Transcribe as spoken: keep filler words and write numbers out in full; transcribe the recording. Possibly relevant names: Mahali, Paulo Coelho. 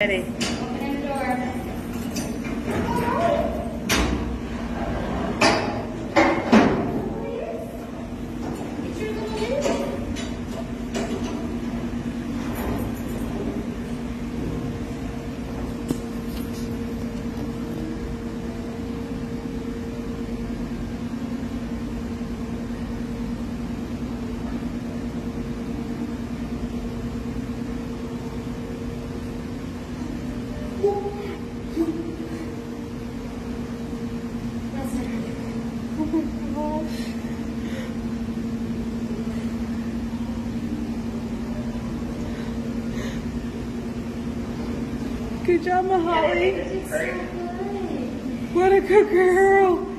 Ready. Open the door. Get your little good job, Mahali. Yeah, so what a good girl.